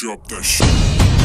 drop that shit.